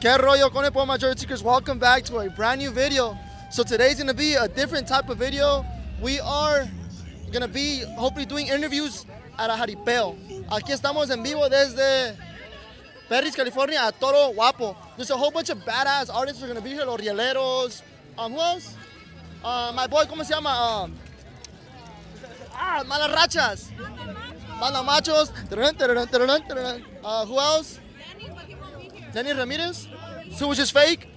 ¿Qué rollo con el pueblo majority seekers? Welcome back to a brand new video. So today's gonna be a different type of video. We are gonna be hopefully doing interviews at a jaripeo. Aquí estamos en vivo desde Perris, California, a Toro Guapo. There's a whole bunch of badass artists who are gonna be here. Los Rieleros. Who else? My boy, ¿cómo se llama? Malas Rachas. Banda Machos. Who else? Danny Ramirez, so which is fake.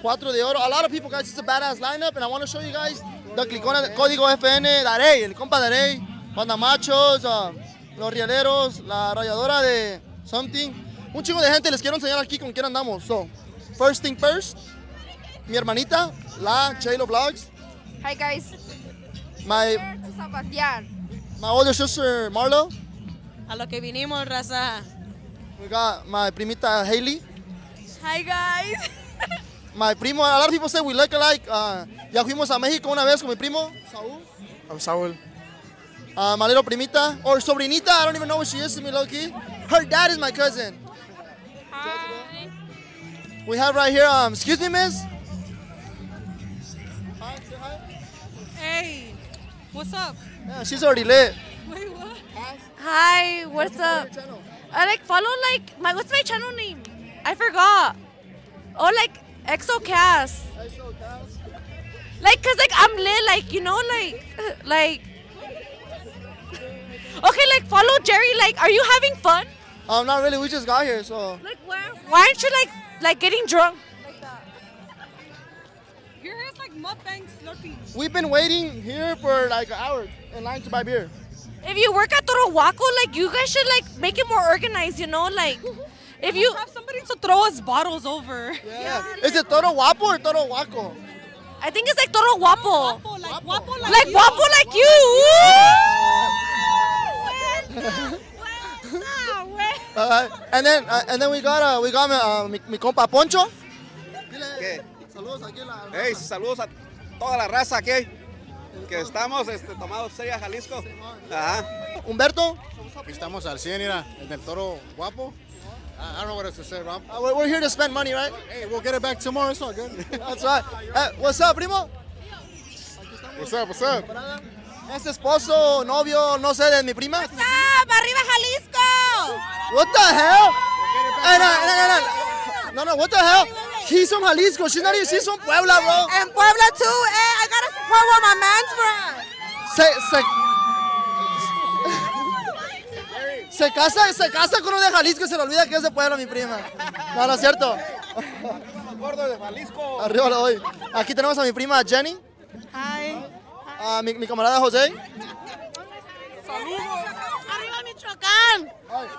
Cuatro de Oro. A lot of people, guys. It's a badass lineup, and I want to show you guys the Clicona, Código FN, Darey, el compa Darey, Banda Machos, Los Rieleros, La Rayadora de Something. Un chingo de gente. Les quiero enseñar aquí con quién andamos. So, first thing first, mi hermanita, la Chelo Vlogs. Hi, guys. My older sister, Marlo. A lo que vinimos, raza. We got my primita Haley. Hi guys. My primo, a lot of people say we look alike. Ya fuimos a México una vez con mi primo, Saúl. I'm Saúl. My little primita, or sobrinita, I don't even know what she is to me, low-key. Her dad is my cousin. Hi. We have right here, excuse me, miss. Hi, say hi. Hey, what's up? Yeah, she's already lit. Wait, what? Hi, what's up? I what's my channel name? I forgot. Oh, like Exocast. Exocast. Like, cause like I'm lit, like you know, like. Okay, like follow Jerry. Like, are you having fun? Not really. We just got here, so. Like, why aren't you like getting drunk? Like that. Your hair's like mukbang slurpee. We've been waiting here for like an hour in line to buy beer. If you work at Toro Guapo, like you guys should like make it more organized, you know, like if you have somebody to throw us bottles over. Yeah. Is it Toro Guapo or Toro Guapo? I think it's like Toro Guapo. Guapo, like Guapo, like you. Guapo, like you. And then we got mi compa Poncho. Okay. Hey, saludos a toda la raza, okay? Que estamos tomados seria Jalisco. Ajá. Humberto. Estamos al 100, mira, en el Toro Guapo. I don't know what else to say, Rob. We're here to spend money, right? Hey, we'll get it back tomorrow. It's all good. That's right. What's up, primo? What's up, what's up? Es esposo, novio, no sé, de mi prima. What's up, arriba Jalisco! What the hell? No, what the hell? He's from Jalisco. She's not even, she's from Puebla, bro. And Puebla, too. I got to support where my man's from. Se casa con uno de Jalisco y se le olvida que es de Puebla, mi prima. No es cierto. Arriba la doy. Aquí tenemos a mi prima Jenny. Hi. A mi camarada José. Saludos. Michoacán.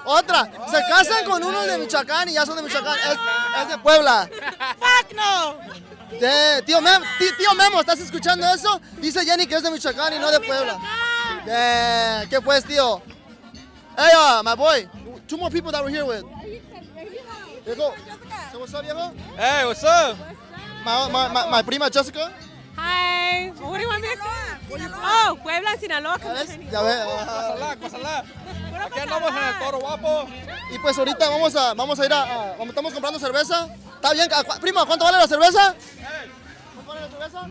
Otra, se casan con uno de Michoacán y ya son de Michoacán, es de Puebla. Fuck no. Tío Memo, ¿estás escuchando eso? Dice Jenny que es de Michoacán y no de Puebla. ¿Qué pues, tío? Hey, my boy, two more people that we're here with. Diego, what's up, Diego? Hey, what's up? My prima Jessica. Hi. What do you want me to say? Oh, Puebla, Sinaloa. Ya ves. Cósala. Aquí andamos en el Toro Guapo. Y pues ahorita vamos a ir a... Estamos comprando cerveza. ¿Está bien? Prima, ¿cuánto vale la cerveza? ¿Cuánto vale la cerveza?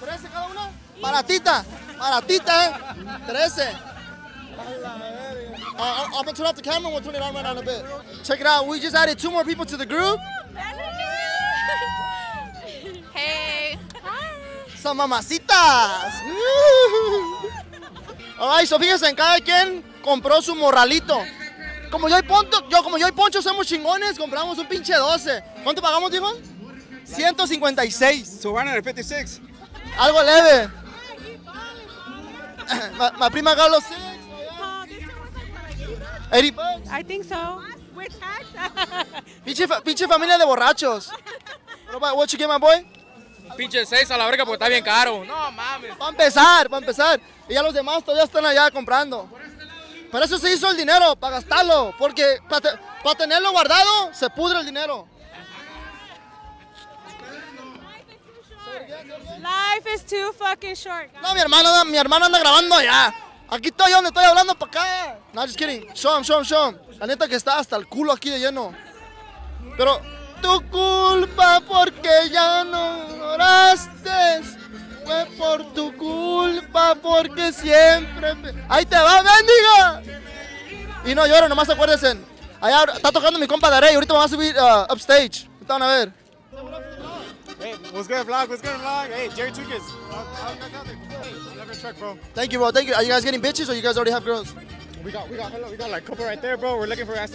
13. ¿13 cada una? Baratita, ¿eh? 13. I'm going to turn off the camera and we'll turn it on right now in a bit. Check it out. We just added two more people to the group. Hey. Son mamacitas. Alright, so fíjense, en cada quien compró su morralito. Como yo y Poncho somos chingones, compramos un pinche 12. ¿Cuánto pagamos, dijo? 156. So 156. Algo leve. My prima got los 6. $80. I think so. With tax. Pinche familia de borrachos. What you get, my boy? Pinche 6 a la verga porque está bien caro. No mames. Va a empezar. Y ya los demás todavía están allá comprando. Para eso se hizo el dinero, para gastarlo. Porque para tenerlo guardado, se pudre el dinero. Life is too fucking short. No, mi hermano anda grabando allá. Aquí estoy yo donde estoy hablando para acá. No, just kidding. Show him. La neta que está hasta el culo aquí de lleno. Pero tu culpa porque ya no oraste, fue por tu culpa porque siempre... ¡Ahí te va, bendiga! Y no lloro, nomás acuérdense. Allá está tocando mi compa Darey, ahorita vamos a subir upstage. Ahorita van a ver. Hey, what's good, vlog? What's good, vlog? Hey, Jerry Tweek is. I love your truck, bro. Thank you, bro. Thank you. Are you guys getting bitches or you guys already have girls? We got like a couple right there, bro. We're looking for ass.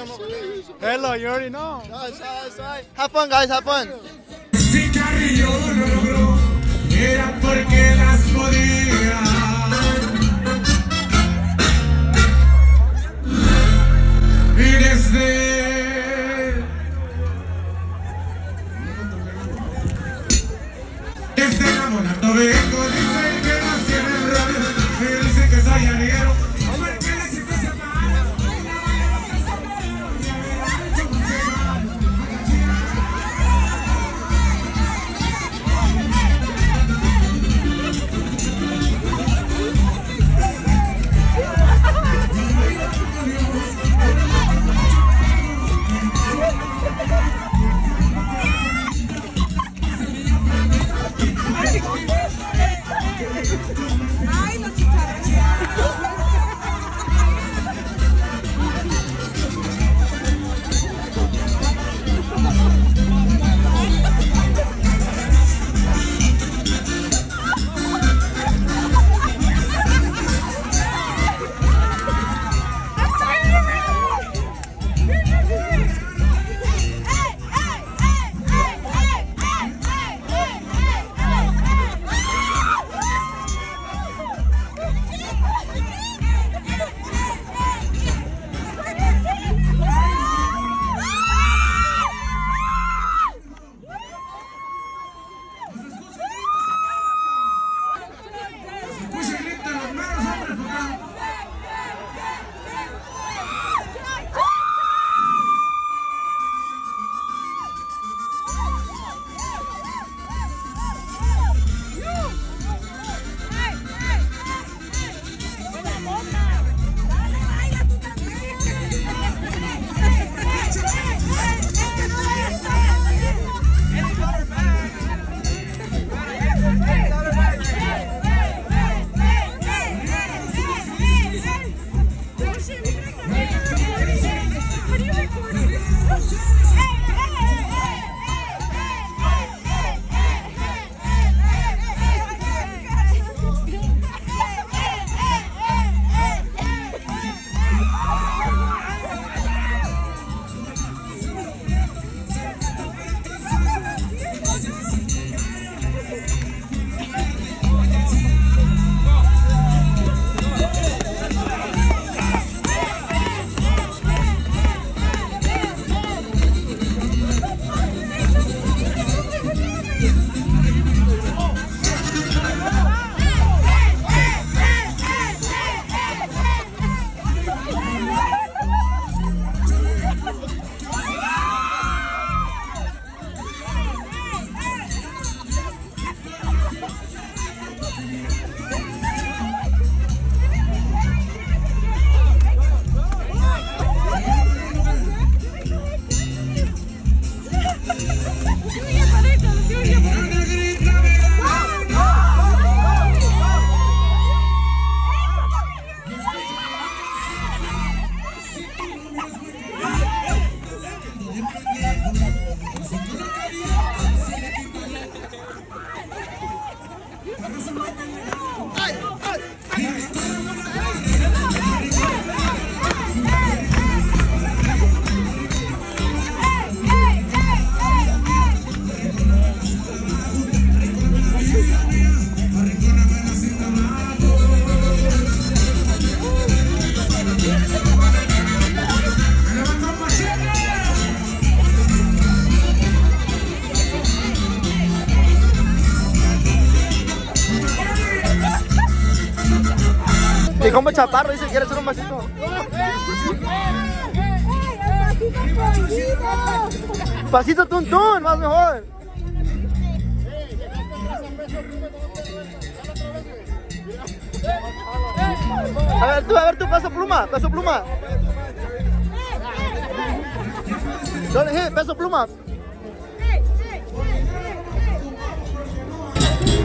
Hello, you already know. No, it's all right. Have fun, guys. Have fun. Como chaparro dice que quiere hacer un vasito. Pasito tuntún, más mejor. A ver tú, paso pluma. Dale, hit, Peso Pluma.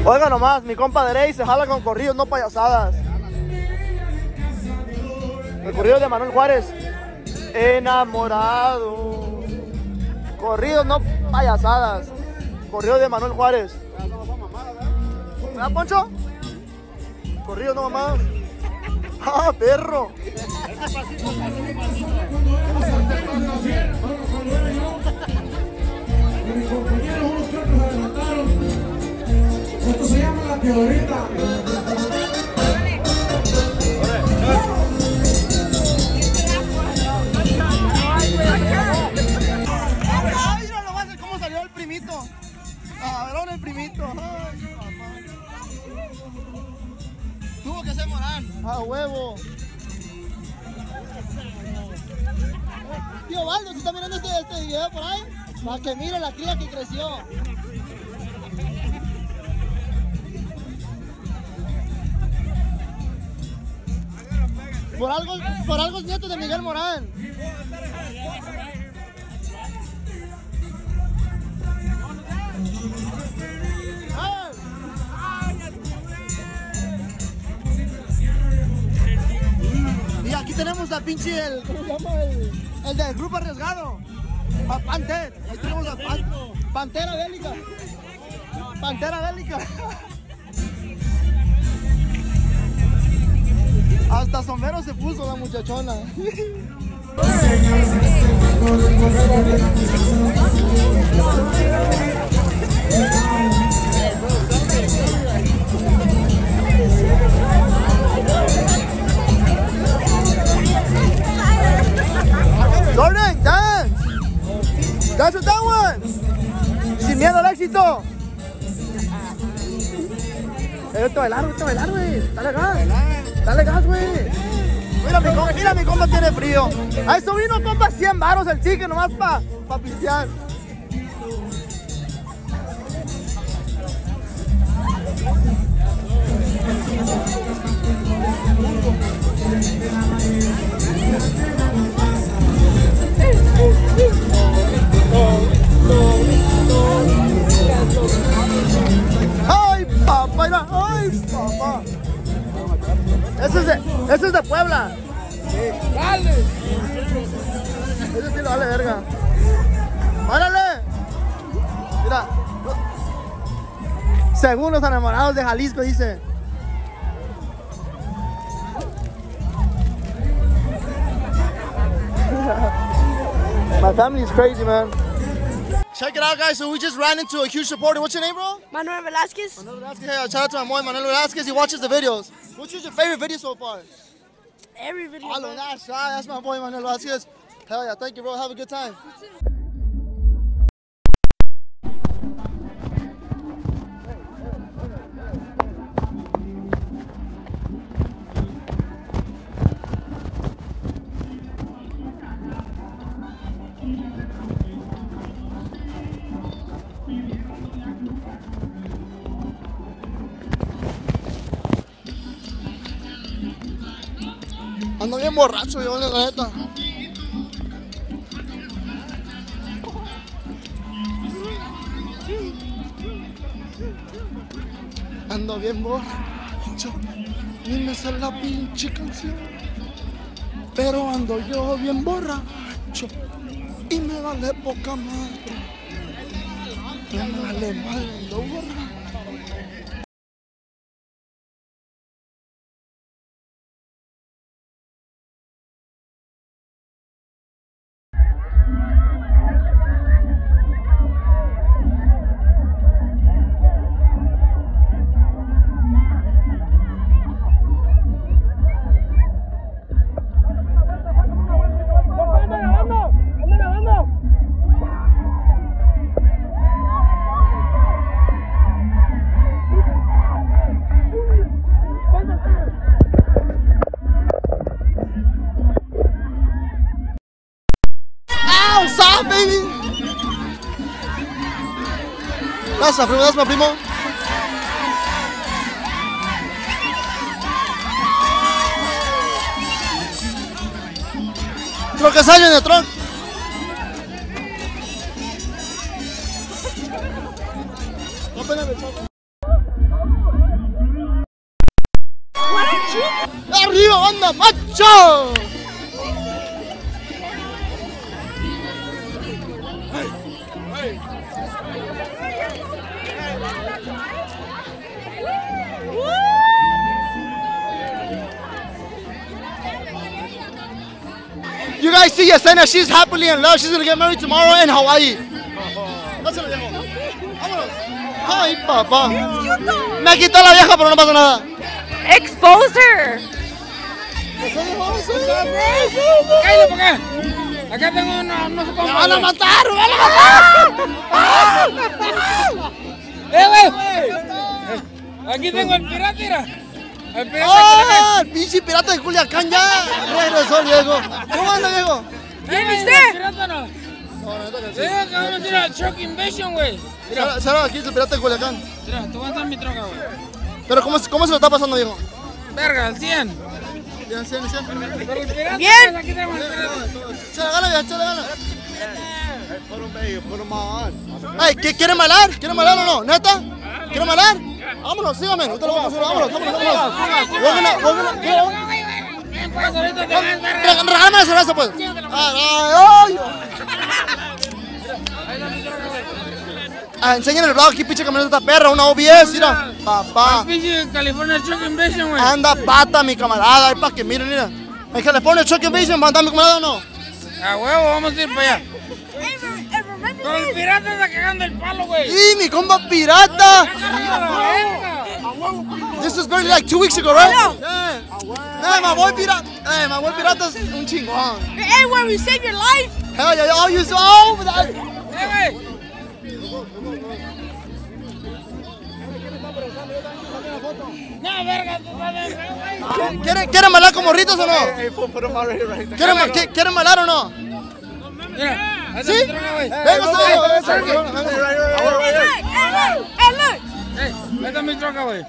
Oiga nomás, mi compa de Rey se jala con corridos, no payasadas. El corrido de Manuel Juárez. Enamorado. Corridos, no payasadas. Corrido de Manuel Juárez. ¿Verdad, Poncho? Corrido, no mamá. ¡Ah, perro! Esto se llama la teorita. Ay, no lo vas a ver cómo salió el primito. Cabrón, el primito. Ay, papá. Tuvo que ser Morán. A huevo. Tío Valdo, ¿sí está mirando este video por ahí? Para que mire la cría que creció. Por algo es nieto de Miguel Morán. Y aquí tenemos a pinche el, ¿cómo se llama? El del grupo arriesgado. A Panther. Ahí tenemos a Pantera Bélica. Pantera Bélica. Hasta sombrero se puso la muchachona. Jordan, dance. That's what that one. Sin miedo al éxito. Esto bailar, güey. Dale gas. Dale gas, güey. Mira, mi compa tiene frío. A eso vino, compa, 100 baros el chique, nomás pa pistear. ¡Ay, papá! ¡Ay, papá! Eso es de Puebla. ¡Dale! Eso sí lo vale verga. ¡Órale! Mira. Según los enamorados de Jalisco, dice. My family is crazy, man. Check it out, guys. So we just ran into a huge supporter. What's your name, bro? Manuel Velasquez. Manuel Velasquez. Hey, shout out to my boy, Manuel Velasquez. He watches the videos. What's your favorite video so far? Every video. Hello, that's my boy, Manuel Velasquez. Hell yeah, thank you, bro. Have a good time. You too. Ando bien borracho yo, la neta. Ando bien borracho, ni me sé la pinche canción. Pero ando yo bien borracho y me vale poca madre. Me vale mal, ando borracho. Gracias, primo, Creo que salen de Truck. ¡Arriba, banda, macho! You guys see Yesenia, she's happily in love. She's gonna get married tomorrow in Hawaii. Ay, papá. Me quitó la vieja, pero no pasa nada. Exposer. Acá tengo una. ¡Me van a matar! ¡Me van a matar! ¡Eh, aquí tengo el pirata, mira! ¡El pirata! ¡Ah! ¡El pinche pirata de Culiacán ya! ¡Regresó, viejo! ¿Cómo anda, viejo? ¿Quién es usted? ¿El pirata no? Sí, cabrón, mira, Truck Invasion, güey. Sara, aquí es el pirata de Culiacán. Mira, te voy a dar mi troca, güey. Pero, ¿cómo se lo está pasando, viejo? Verga, al 100. Bien. Aquí tenemos el pirata. Chale, gana, chale, gana. Ay, ¿quieren bailar? ¿Quieren bailar o no? ¿Neta? ¿Quieren bailar? Vámonos, síganme. Nosotros lo vamos a hacer. Vámonos. Regálame la cerveza, pues. Ah, enseñen el vlog aquí, pinche camioneta perra, una OBS, mira, papá. Pinche California Truck Invasion, güey. Anda pata, mi camarada, ahí para que miren, mira. En California Truck Invasion, ¿va a andar mi camarada o no? A huevo, vamos a ir para allá. Pero el pirata está cagando el palo, güey. Sí, mi compa pirata. This was barely like 2 weeks ago, right? No. Hey, my boy pirata. Hey, my boy pirata es un chingón. Hey, where we save your life. Hell yeah, all you saw. Hey, güey. No, verga, tú sabes, güey. ¿Quieren bailar como ritos o no? ¿Quieren bailar o no? ¿Sí? Venga, mi troca, güey.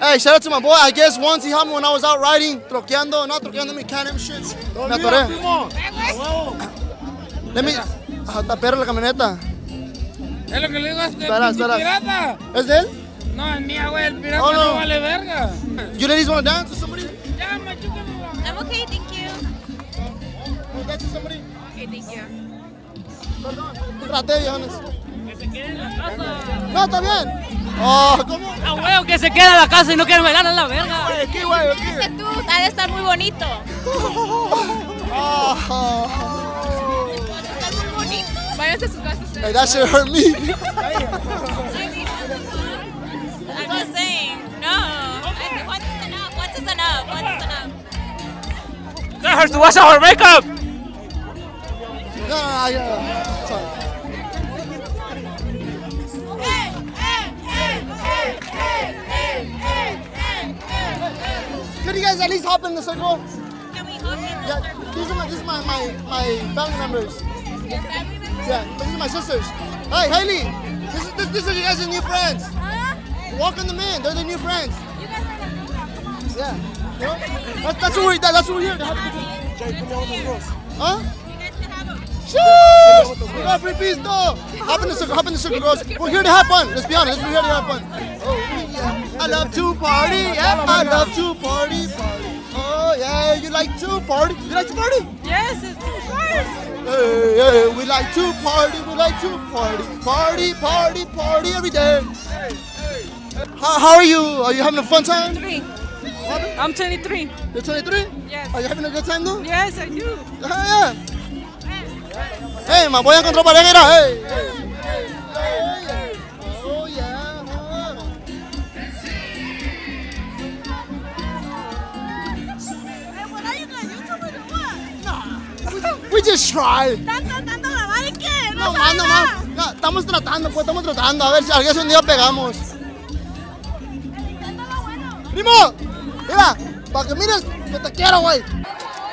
Hey, shout out to my boy. I guess once he helped me when I was out riding, troqueando, not troqueando, me can him shit. Me atoré. Let me... Hasta perro la camioneta. Es lo que le digo a este pirata. ¿Es de él? No, es mía, güey. El pirata no vale verga. You ladies want to dance with somebody? Yeah, I'm okay, thank you. Want to dance with somebody? Okay, thank you. Perdón. Traté, Johannes. Que se quede en la casa. No, está bien. Oh, ¿cómo? Ah, güey, que se quede en la casa y no quiere bailar en la verga. Aquí, güey, aquí. Es que tú has de estar muy bonito. Váyanse a sus casas. Hey, that shit hurt me. I'm just saying, no. Okay. Once is enough, once is enough, once is enough. That hurts to wash out her makeup! No. Sorry. Hey. Could you guys at least hop in the circle? Can we hop in the circle? These are my family members. Your family members? Yeah, these are my sisters. Hey, Haley, this is you guys' new friends. Huh? Welcome them in. They're the new friends. You guys are the new friends. Come on. Yeah. You know? That's what we're here. Huh? You guys can have them. Sheesh! We got free piece, though. Hop in the circle, girls. We're here to have fun. Let's be honest. We're here to have fun. Oh, yeah. I love to party. Yeah, I love to party. Oh, yeah. You like to party? You like to party? Yes, of course. Hey, we like to party, party every day. Hey. How are you? Are you having a fun time? I'm 23. You're 23? Yes. Are you having a good time though? Yes, I do. Yeah. Hey, my boy encontró pareja. Hey. Oh yeah. Hey, what are you guys? You talking about what? Nah. We just try. ¿Están tratando de grabar y qué? No, estamos tratando, a ver si algún día pegamos. El intento es lo bueno. Primo, mira, para que mires que te quiero, güey.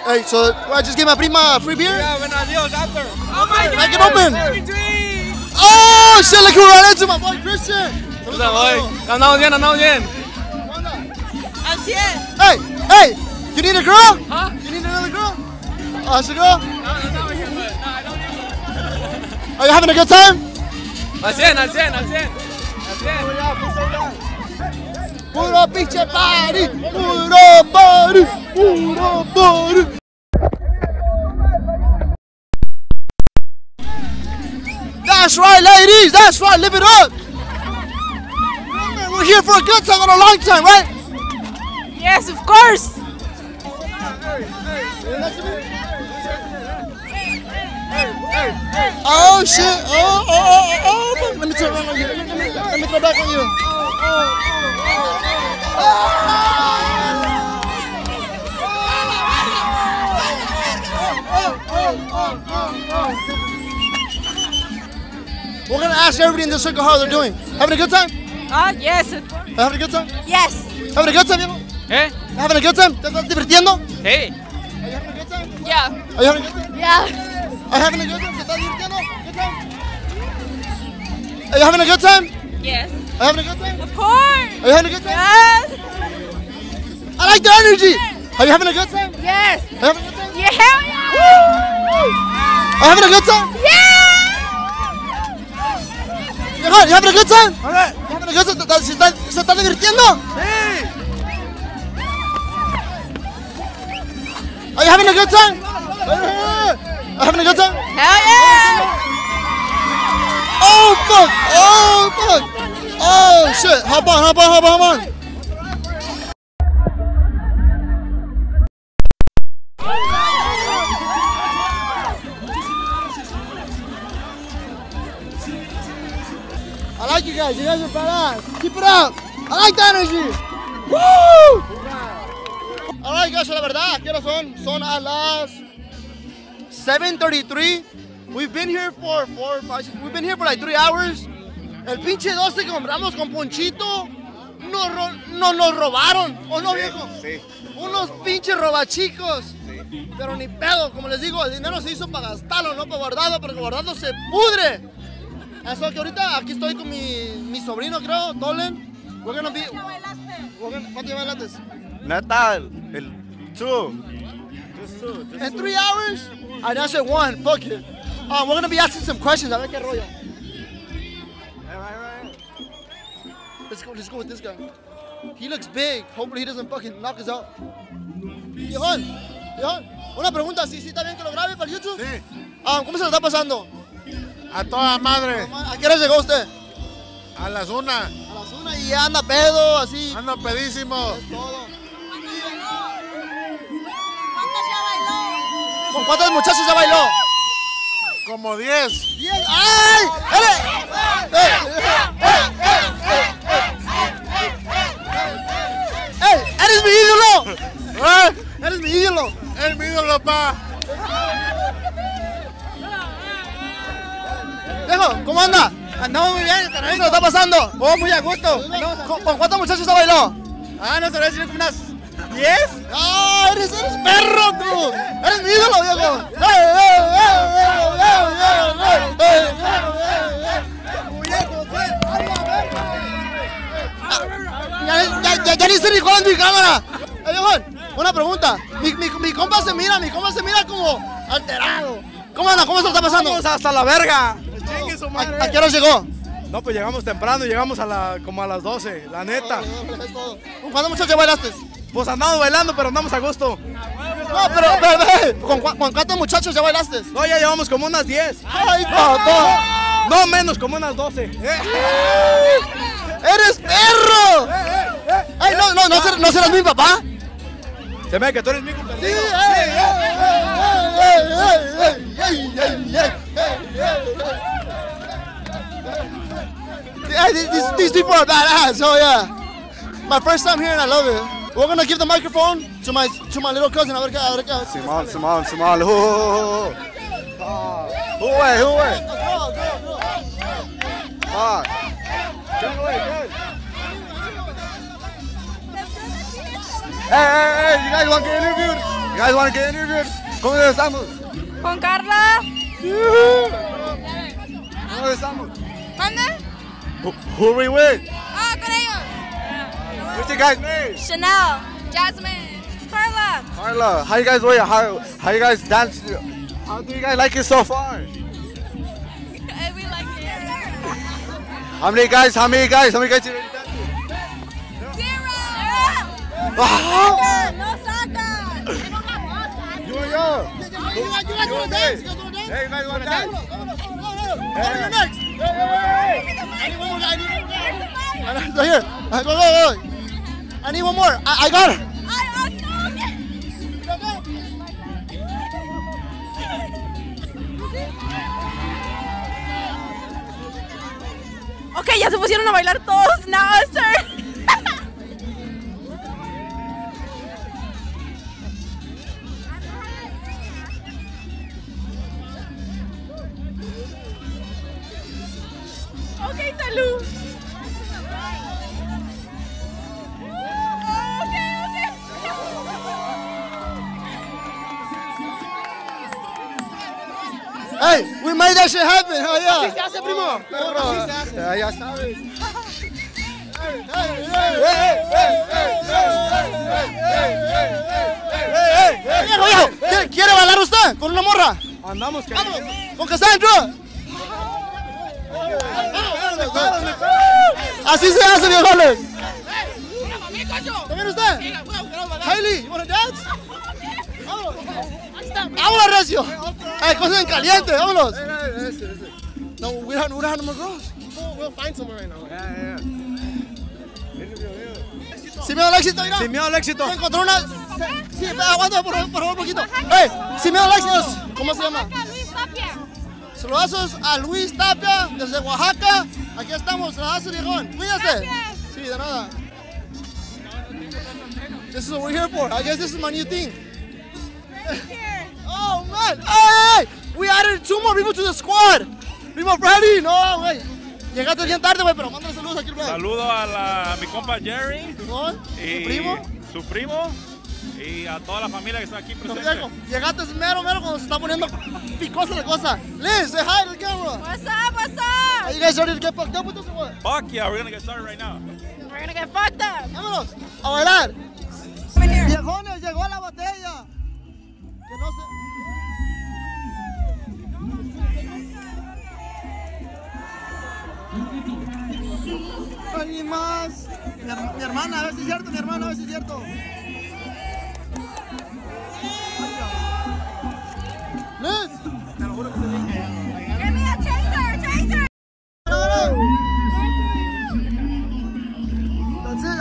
Hey, so I just gave my prima a free beer? Yeah, when I deal after. Oh my God! I can open. Oh, shit, look who ran into my boy Christian. What's up, boy? Andamos bien. Así es. Hey, you need a girl? Huh? You need another girl? Should I go? No, I don't need one. Are you having a good time? Al 100, al 100, al 100. Al 100. Puro pinche Perris. Puro Perris. Puro Perris. That's right, ladies. That's right. Live it up. Remember, we're here for a good time, not a long time, right? Yes, of course. Oh shit! Oh! Let me turn around on you. Let me turn back on you. Oh! We're gonna ask everybody in the circle how they're doing. Having a good time? Yes. Having a good time? Yes. Having a good time, Diego? Eh? Having a good time? ¿Te estás divirtiendo? Hey. Are you having a good time? Yeah. Are you having a good time? Yeah. Are you having a good time? ¿Te estás divirtiendo? Good time? Are you having a good time? Yes. Are you having a good time? Of course. Are you having a good time? Yes. I like the energy. Yes. Are you having a good time? Yes. Are you having a good time? Yeah. Hell yeah. Woo. Are you having a good time? Yeah. Are you having a good time? All right. You having a good time? ¿Se están divirtiendo? Sí. Are you having a good time? Having a good time? Hell yeah! Oh fuck! Oh fuck! Oh shit! Hop on! Hop on! Hop on! Hop on! I like you guys. You guys are badass. Keep it up. I like the energy. Woo! All right, guys. La verdad, ¿qué horas son? Son a las 7:33, we've been here for 4 or 5, we've been here for like 3 hours. El pinche 12 que compramos con Ponchito, nos robaron, ¿o no, viejo? Sí. Unos pinches robachicos. Sí. Pero ni pedo, como les digo, el dinero se hizo para gastarlo, no para guardarlo, porque guardarlo se pudre. Eso que ahorita aquí estoy con mi sobrino, creo, Dolan. We're gonna be... ¿Cuánto bailaste? Natal, el 2. In 3 hours? I just said 1, fuck it. We're gonna be asking some questions. I like that rollo. Alright. Let's go with this guy. He looks big. Hopefully he doesn't fucking knock us out. Johan, una pregunta. ¿Sí está bien que lo grabe para YouTube? Sí. ¿Cómo se lo está pasando? A toda madre. ¿A qué hora llegó usted? A las 1. A las 1 y anda pedo, así. Anda pedísimo. Es todo. ¿Con cuántos muchachos ya bailó? Como 10. 10. ¡Ay! ¡Ey! ¡Eres mi ídolo! ¡Eres mi ídolo! ¡Eres mi ídolo, pa! Viejo, ¿cómo anda? Andamos muy bien, ¿cómo se lo está pasando? Oh, muy a gusto. ¿Con cuántos muchachos ya bailó? No se lo voy a decir, unas 10. ¡Ah! ¡Eres perro, tú! ¡Eres mi ídolo, viejo! Ya ni estoy ni jugando mi cámara. Viejo, una pregunta. Mi compa se mira como alterado. ¿Cómo anda? ¿Cómo se lo está pasando? Vamos hasta la verga. ¿A qué hora llegó? No, pues llegamos temprano, llegamos como a las 12, la neta. ¿Cuándo muchachos bailaste? Pues andamos bailando, pero andamos a gusto. No, pero ¿con cuántos muchachos ya bailaste? No, ya llevamos como unas 10. ¡Ay, papá! No, menos, como unas 12. ¡Eres perro! ¡Ay, no serás mi papá! Se me ve que tú eres mi compañero. ¡Sí! These people are badass, oh yeah. My first time here and I love it. We're gonna give the microphone to my little cousin. Simón. Who way? Ah. Hey, you guys want to get interviewed? ¿Cómo estamos? Con Carla. ¿Cómo estamos? ¿Manda? Who we with? Ah, con ellos. What's your guys' name? Chanel, Jasmine, Carla. How you guys doing? How you guys dance? How do you guys like it so far? We like it. How many guys? Zero. No soccer. We don't have soccer. You guys want to dance? Hey, you guys want to dance? Go next. I need one more. I need one more. I got it. Ok, ya se pusieron a bailar todos. No, sir. Ok, salud. Hey, we made that shit happen. Hell yeah. Así se hace, primo. Pero así se hace. Ya sabes. ¿Quiere bailar usted con una morra? Andamos, cabrón. Con Cassandra. Así se hace, viejones. ¿También usted? Hailey, you wanna dance? ¡Vámonos, Recio! ¡Hay cosas en caliente! ¡Vámonos! No, we don't have no more girls. We'll find somewhere right now. Yeah. ¡Sin miedo al éxito, mira! ¡Sin miedo al éxito! Se encontró una... Sí, aguanta, por favor, un poquito. ¡Ey! ¡Sin miedo al éxito! ¿Cómo se llama? Luis Tapia. Saludazos a Luis Tapia, desde Oaxaca. Aquí estamos, saludazos, viejón. ¡Cuídate! Sí, de nada. This is what we're here for. I guess this is my new thing. Oh man! Hey! We added 2 more people to the squad. Primo Freddy, no, güey. Llegaste bien tarde, güey, pero mándale saludos aquí, güey. Saludo a mi compa Jerry. ¿No? Y su primo. Y a toda la familia que está aquí presente. Llegaste mero cuando se está poniendo picosa la cosa. Liz, say hi to the camera. What's up? Are you guys ready to get fucked up with us or what? Fuck yeah, we're gonna get started right now. We're gonna get fucked up. Vámonos a bailar. Viejones, llegó la botella. Que no se... Ni más. Mi hermana, a ver si es cierto, mi hermano, a ver si es cierto. Liz, te lo juro que se dice. Give me a chaser.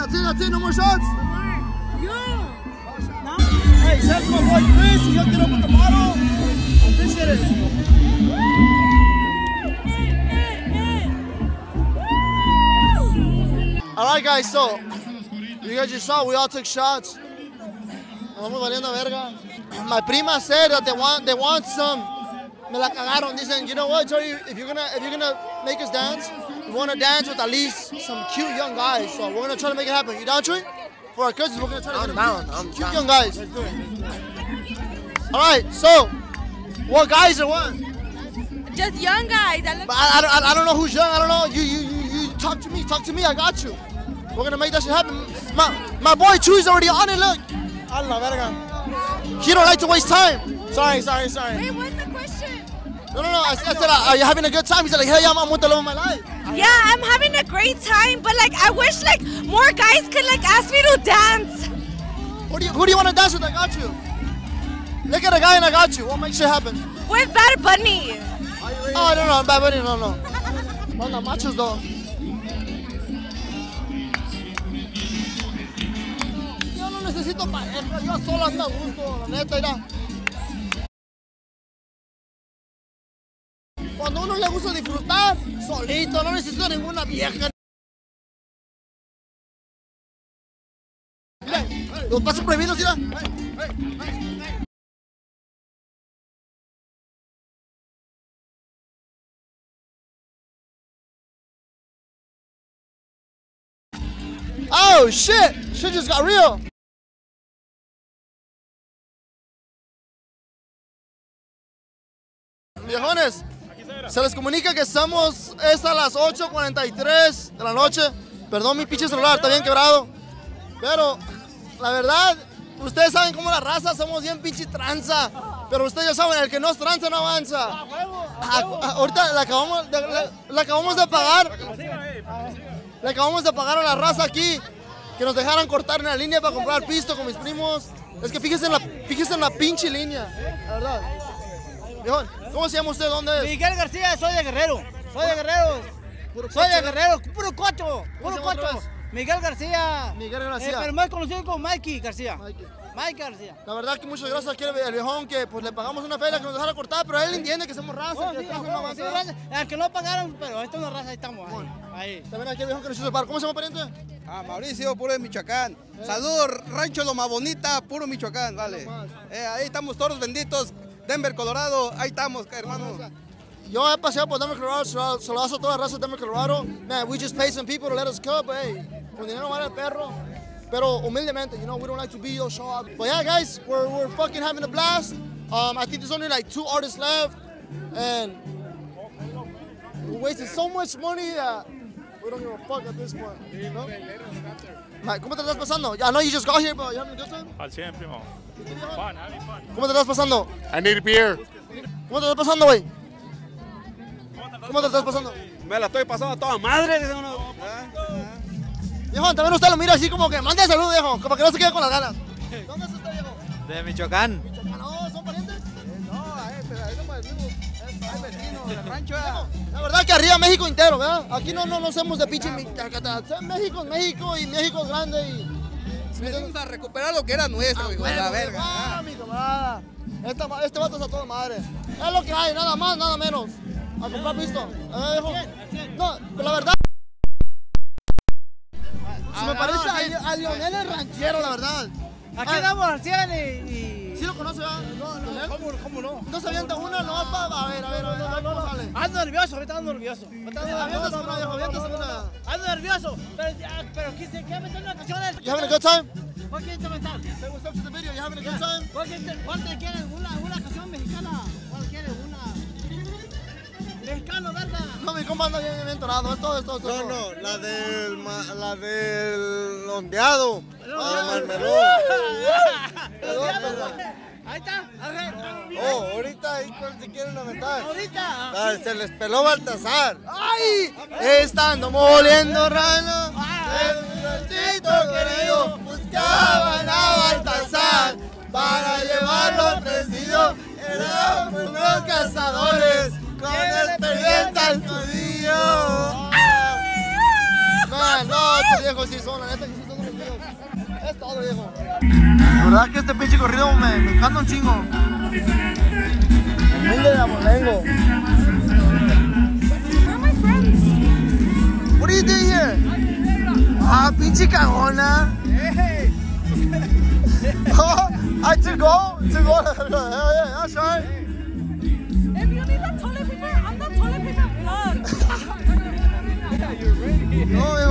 That's it, no more shots. You. No. Hey, that's my boy Chris. He'll get up with the bottle. Appreciate it. Alright guys, so you guys just saw we all took shots. My prima said that they want some. Me la cagaron. Dicen, you know what, Joey, if you're gonna make us dance, we want to dance with at least some cute young guys. So we're gonna try to make it happen. You down, Joey? For our cousins, we're gonna try to get them cute young guys. Let's do it. Alright, so what guys are what? Just young guys. I don't know who's young. I don't know you. Talk to me, I got you. We're gonna make that shit happen. My boy Chu's already on it, look. A la verga. He don't like to waste time. Sorry. Wait, what's the question? No, I said, are you having a good time? He said, like, hell yeah, I'm with the love of my life. Yeah, I'm having a great time, but like, I wish like more guys could like ask me to dance. Who do you wanna dance with? I got you. Look at a guy and I got you. We'll make shit happen. With Bad Bunny. Oh, no, Bad Bunny, no. Manda machos, though. Necesito pareja, yo sola me gusto, la neta, mira. Cuando uno le gusta disfrutar, solito, no necesito ninguna vieja. Mira, los pasos prohibidos, mira. Oh shit, shit just got real. Viejones, se les comunica que estamos a las 8:43 de la noche. Perdón, mi pinche celular está bien quebrado. Pero la verdad, ustedes saben cómo la raza, somos bien pinche tranza. Pero ustedes ya saben, el que no es tranza no avanza. Ahorita la acabamos de pagar. Le acabamos de pagar a la raza aquí que nos dejaron cortar en la línea para comprar pisto con mis primos. Es que fíjense en la pinche línea, la verdad. Viejón, ¿cómo se llama usted? ¿Dónde es? Miguel García, soy de Guerrero. Puro cocho. Miguel García. Pero más conocido como Mikey García. Mike García. La verdad que muchas gracias al viejón que pues le pagamos una feria que nos dejara cortar, pero él entiende que somos raza. Que no pagaron, pero esto es una raza, ahí estamos. Bueno, ahí. También aquí el viejón que nos hizo par. ¿Cómo se llama, pariente? Ah, Mauricio, puro de Michoacán. Saludos, Rancho Loma Bonita, puro Michoacán, vale. Ahí estamos, toros benditos, Denver, Colorado, ahí estamos, hermano. Yo he paseado por Denver, Colorado, saludos a toda la raza de Denver, Colorado. Man, we just paid some people to let us come, hey. Con dinero vale el perro. Pero humildemente, you know, we don't like to be your show up. But yeah, guys, we're fucking having a blast. I think there's only like 2 artists left, and we wasted so much money that we don't give a fuck at this point, you know? Mike, ¿cómo te estás pasando? I know you just got here, but you having a good time? Al 100, primo. Fun, having fun. ¿Cómo te estás pasando? I need a beer. ¿Cómo te estás pasando, güey? ¿Cómo te estás pasando? Me la estoy pasando a toda madre. Viejo, también usted lo mira así como que mande salud, viejo, como que no se quede con las ganas. ¿Dónde es usted, viejo? De Michoacán. ¿Michoacán? ¿No? ¿Son parientes? No, ahí no vivimos. Es vecino, del rancho. La verdad que arriba México entero, ¿verdad? Aquí no somos de pinche México, México y México es grande y... Venimos a recuperar lo que era nuestro, hijo, la verga. Ah, mi camarada. Este vato es a toda madre. Es lo que hay, nada más, nada menos. A comprar pisto. Viejo. No, la verdad... Se me parece a Lionel el ranchero, la verdad. Aquí andamos al 100 y... ¿Sí lo conoce, verdad? ¿Cómo no? No se avienta una, no, papá. A ver, sale. Ando nervioso. Ando nervioso. Pero ¿qué me están las canciones? You having a good time? ¿Cuál quieres comentar? Say what's up to the video, you having a good time? ¿Cuál te quieres? Una canción mexicana. ¿Cuál quieres? Mexicano, ¿verdad? No, mi compa anda bien entonado, es todo. No, la del ondeado. Ahí está. Oh, ahorita ahí se quieren aventar. Ahorita. Se les peló Baltasar. ¡Ay! Estando moliendo rana. El ranchito querido buscaban a Baltasar para llevarlo presidio. Eran unos cazadores. Con el pendiente al judío. Man, no, estos viejos sí son, la neta que sí son los judíos. Es todo, viejo. La verdad que este pinche corrido me encanta un chingo. Humilde de Amolengo. Where are my friends? What are you doing here? Ah, pinche cagona. Hey. I to go. Yeah, that's right. If you need a toilet paper, I'm the toilet paper plug. Yeah, you're ready.